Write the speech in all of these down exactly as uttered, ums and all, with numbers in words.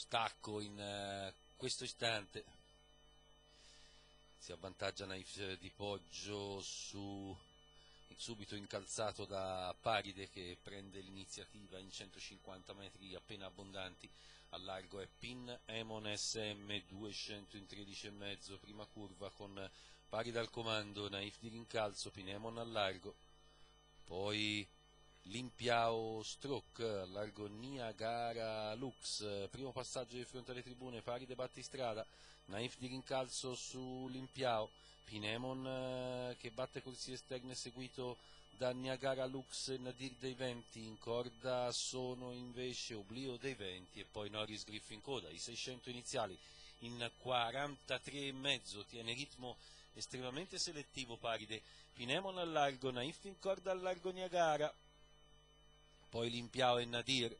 stacco in uh, questo istante. Si avvantaggia Naif di Poggio su, subito incalzato da Paride, che prende l'iniziativa in centocinquanta metri appena abbondanti. Al largo è Pinemon S M, duecentotredici e mezzo, prima curva con Paride al comando, Naif di rincalzo, Pinemon al largo, poi Limpiao Stroke al largo, Niagara Lux, primo passaggio di fronte alle tribune, Paride battistrada, Naif di rincalzo su Limpiao, Pinemon che batte corsie esterne seguito da Niagara Lux e Nadir dei Venti. In corda sono invece Oblio dei Venti e poi Norris Grif in coda. I seicento iniziali in quarantatré e mezzo, tiene ritmo estremamente selettivo Paride, Pinemon al largo, Naif in corda al largo Niagara, poi Limpiao e Nadir.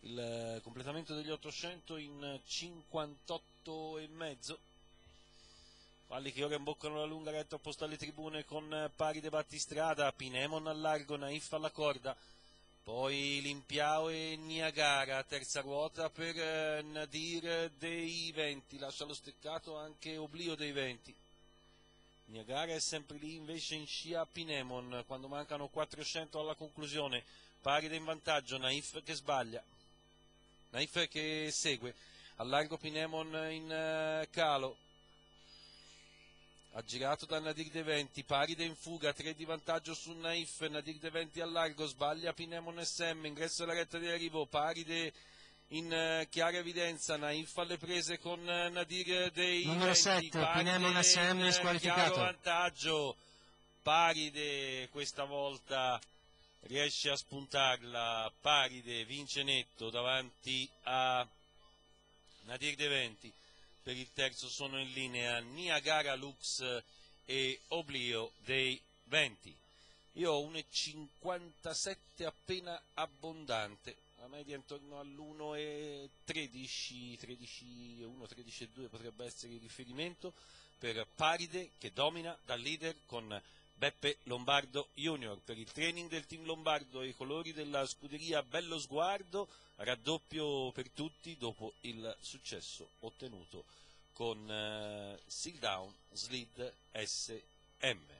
Il completamento degli ottocento in cinquantotto e mezzo. Valli che ora imboccano la lunga retta opposta alle tribune con Paride battistrada, Pinemon al largo, Naif alla corda, poi Limpiao e Niagara, terza ruota per Nadir dei Venti, lascia lo steccato anche Oblio dei Venti. Niagara è sempre lì invece in scia Pinemon quando mancano quattrocento alla conclusione. Paride in vantaggio, Naif che sbaglia, Naif che segue, al largo Pinemon in calo, aggirato da Nadir dei Venti, Paride in fuga, tre di vantaggio su Naif, Nadir dei Venti al largo, sbaglia Pinemon S M, ingresso alla retta di arrivo, Paride in chiara evidenza, Naif alle prese con Nadir dei numero Venti, sette, Pinemon S M squalificato, chiaro vantaggio. Paride questa volta riesce a spuntarla, Paride vince netto davanti a Nadir dei Venti. Per il terzo sono in linea Niagara Lux e Oblio dei Venti. Io ho uno e cinquantasette appena abbondante, la media intorno all'uno e tredici, tredici e uno, tredici e due potrebbe essere il riferimento per Paride, che domina da leader con Beppe Lombardo Junior. Per il training del team Lombardo e i colori della scuderia Bello Sguardo, raddoppio per tutti dopo il successo ottenuto con uh, Seedown Slid S M.